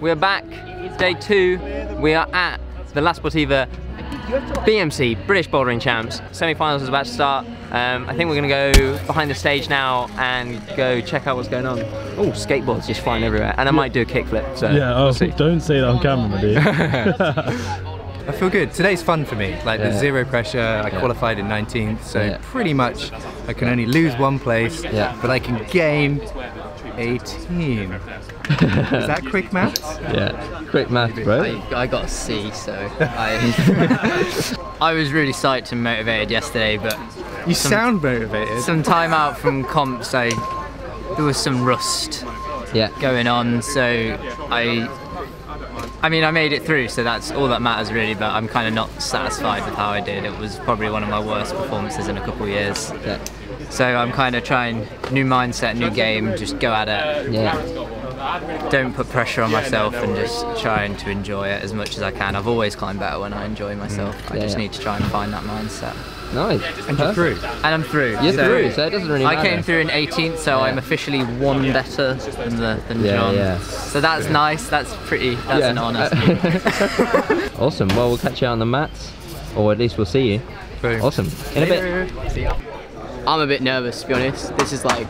We're back, day 2. We are at the La Sportiva BMC, British Bouldering Champs. Semi-finals is about to start. I think we're gonna go behind the stage now and go check out what's going on. Oh, skateboards just flying everywhere. And I might do a kickflip, so yeah, we'll see. Don't say that on camera, dude. I feel good. Today's fun for me. Like, there's zero pressure. I qualified in 19th, so pretty much I can only lose one place, but I can gain 18. Is that quick maths? Yeah, quick maths, bro. I got a C, so I was really psyched and motivated yesterday, but... You sound motivated. Some time out from comps, there was some rust going on, so I mean, I made it through, so that's all that matters really, but I'm kind of not satisfied with how I did. It was probably one of my worst performances in a couple of years. Yeah. So I'm kind of trying, new mindset, new game, just go at it. Yeah. Don't put pressure on myself and just trying to enjoy it as much as I can. I've always climbed better when I enjoy myself. I just need to try and find that mindset. Nice. And you're through. And I'm through. You're through, so it doesn't really matter. I came through in 18th, so I'm officially one better than John. Yeah. So that's nice, that's pretty, that's an honour. Awesome, well we'll catch you on the mats, or at least we'll see you. Boom. Awesome, in a bit. See ya. I'm a bit nervous, to be honest. This is like,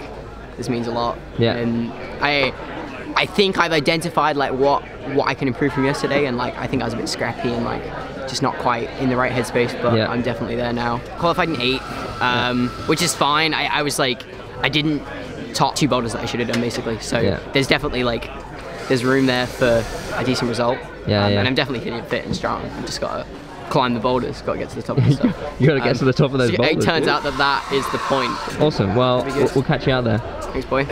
this means a lot. Yeah. And I think I've identified like what I can improve from yesterday, and like I think I was a bit scrappy and like just not quite in the right headspace, but I'm definitely there now. Qualified in 8th, which is fine. I was like, I didn't top 2 boulders that I should have done basically, so there's definitely like, there's room there for a decent result, and I'm definitely hitting fit and strong. I've just got to climb the boulders, got to get to the top of stuff. You got to get to the top of those boulders. It turns out that that is the point. Awesome, well we'll catch you out there. Thanks, boy.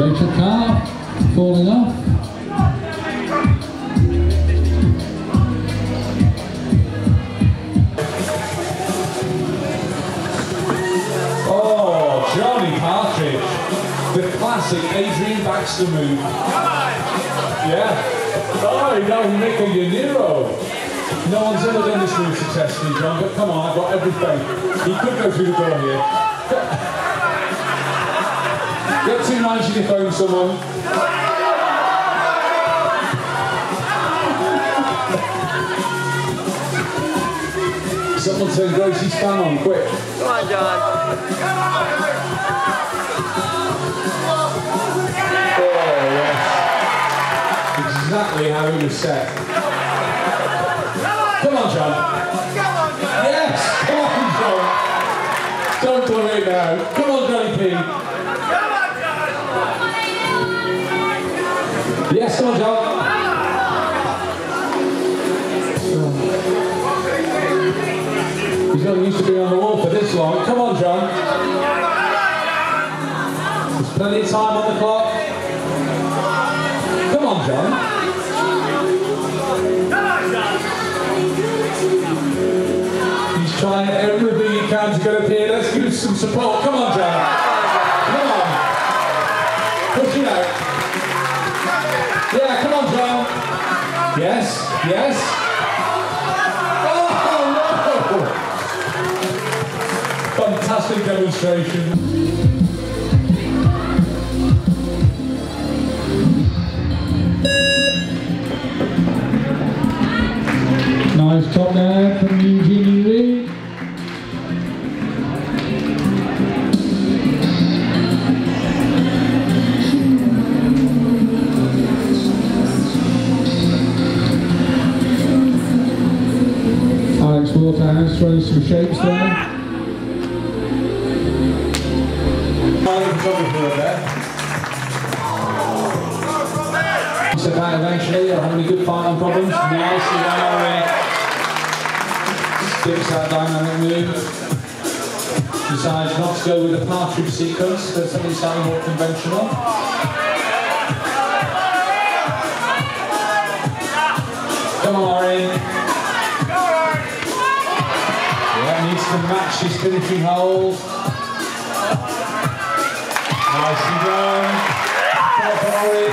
Rachel Carr falling off. Oh, Johnny Partridge. The classic Adrian Baxter move. Yeah. Oh, no, Nico, you're Nero. No one's ever done this move successfully, John, but come on, I've got everything. He could go through the door here. Get 290 to phone someone. Someone turn Gracie's fan on, quick. Come on, John. Oh, yes. Exactly how he was set. Come on, John. Yes, come on, John. Don't do it now. Come on, Johnny P. Yes, come on, Joe. He's not used to being on the wall for this long. Come on, Joe. There's plenty of time on the clock. Come on, Joe. line. Everybody you can's got up here. Let's give some support. Come on, John. Come on. Push it out. Yeah, come on, John. Yes, yes. Oh, no. Fantastic demonstration. Nice top there from Eugenie Lee. Alex Waterhouse throws some shapes there. So kind of actually, are having a good fight on problems. Nice. Skips that dynamic move. Decides not to go with the partridge sequence, that's something sounding more conventional. Come on, Ari. Yeah, needs to match his finishing hold. Nice and done. Come on, Ari.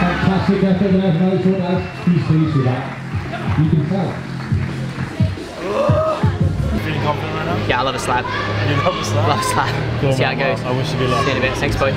Fantastic effort there from Alex Waterhouse. He's pleased with that. You can tell. Feeling confident right now? Yeah, I love a slap. You love a slap? Love a slap. See how it goes. I wish you good luck. See you in a bit. Thanks, boy.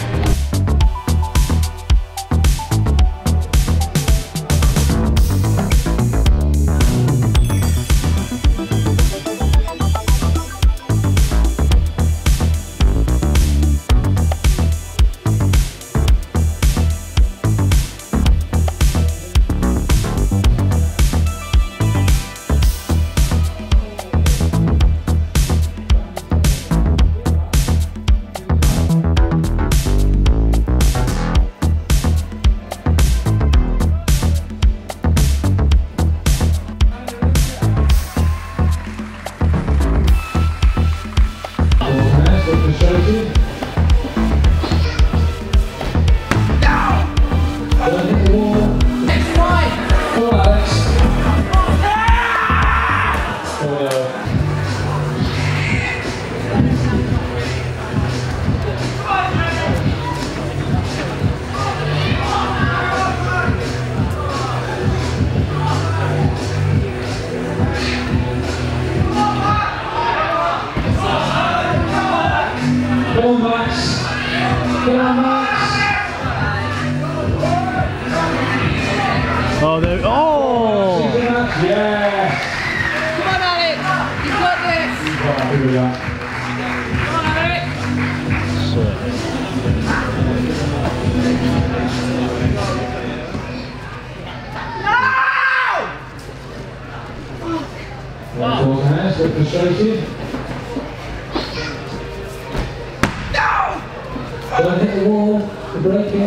Did I hit the wall? The break it?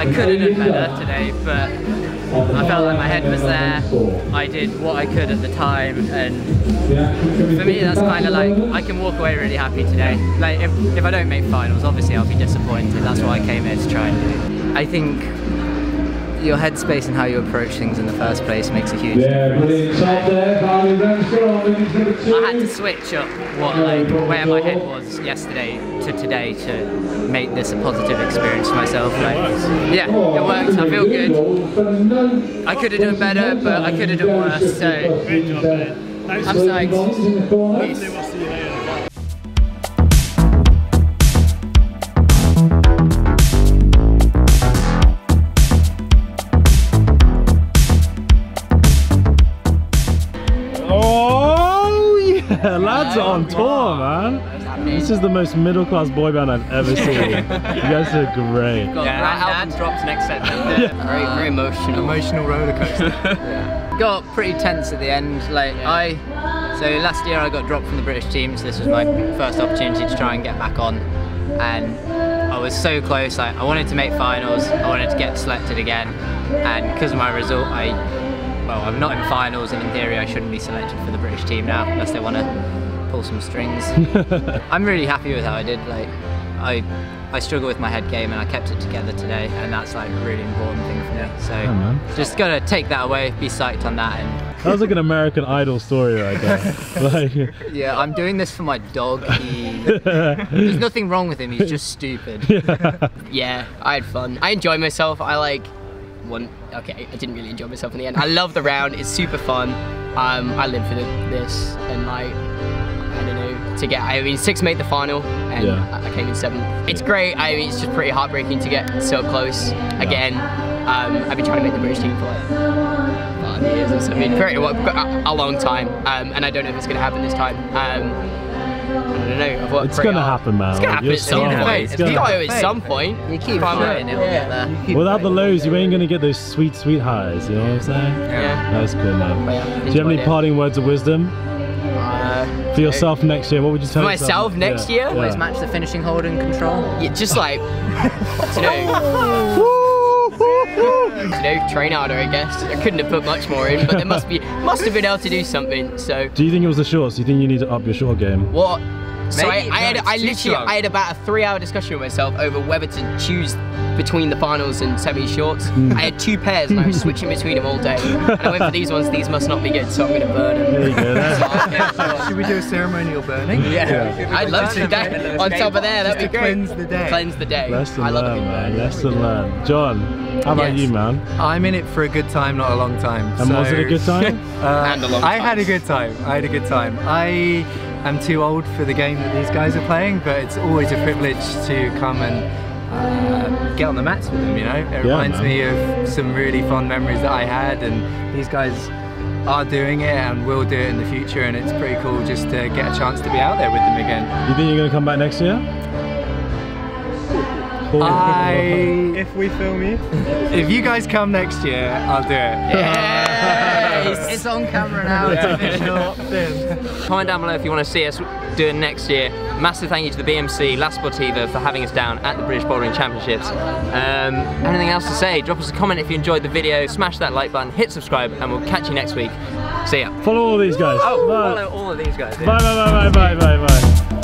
I couldn't have better today, but I felt like my head was there. I did what I could at the time, and for me that's kind of like, I can walk away really happy today. Like if I don't make finals, obviously I'll be disappointed. That's what I came here to try and do. I think your headspace and how you approach things in the first place makes a huge difference. I had to switch up where my head was yesterday to today to make this a positive experience for myself. Like, yeah, it works. I feel good. I could have done better, but I could have done worse. So great job, man. I'm psyched. Lads are on tour, man. This is the most middle-class boy band I've ever seen. You guys are great. Our album drops next September. Yeah. Very, very emotional. Emotional roller coaster. Yeah. Got pretty tense at the end. Like so last year I got dropped from the British team, so this was my first opportunity to try and get back on. And I was so close. Like I wanted to make finals. I wanted to get selected again. And because of my result, I'm not in finals, and in theory I shouldn't be selected for the British team now unless they want to pull some strings. I'm really happy with how I did. Like I struggle with my head game, and I kept it together today, and that's like a really important thing for me. So just gotta take that away, be psyched on that. And that was like an American Idol story right there. Yeah, I'm doing this for my dog. There's nothing wrong with him. He's just stupid. Yeah, I had fun. I enjoyed myself. Okay, I didn't really enjoy myself in the end. I love the round, it's super fun. I live for this, and like, I don't know, six made the final, and I came in seventh. It's great. I mean, it's just pretty heartbreaking to get so close again. I've been trying to make the British team for like 5 years or something, a long time, and I don't know if it's going to happen this time. I don't know. It's gonna happen, man. It's gonna happen at some point. It's gotta happen at some point. You keep fighting, it'll get there. Without the lows, you ain't gonna get those sweet, sweet highs. You know what I'm saying? Yeah. That's cool, man. Do you have any parting words of wisdom? For yourself next year, what would you tell yourself? For myself next year? Always match the finishing hold and control. Yeah, just like, train harder, I guess. I couldn't have put much more in, but there must have been able to do something. So do you think it was the shorts? Do you think you need to up your short game? What? So I had about a 3-hour discussion with myself over whether to choose between the finals and semi-shorts. I had 2 pairs and I was switching between them all day. And I went for these ones. These must not be good, so I'm going to burn them. There you go. Should we do a ceremonial burning? Yeah. I'd love to do that. On top of there, that'd be great. Cleanse the day. Cleanse the day. Lesson learned, man. Lesson learned. John. How about you, man? I'm in it for a good time, not a long time. And so, was it a good time? And a long time. I had a good time. I'm too old for the game that these guys are playing, but it's always a privilege to come and get on the mats with them, you know? It reminds me of some really fond memories that I had, and these guys are doing it and will do it in the future, and it's pretty cool just to get a chance to be out there with them again. You think you're going to come back next year? If we film you. If you guys come next year, I'll do it. Yes! It's on camera now, it's official. Comment down below if you want to see us do it next year. Massive thank you to the BMC, La Sportiva for having us down at the British Bouldering Championships. Anything else to say? Drop us a comment if you enjoyed the video, smash that like button, hit subscribe, and we'll catch you next week. See ya. Follow all these guys. Follow all of these guys. Bye, bye, bye, bye, bye, bye, bye.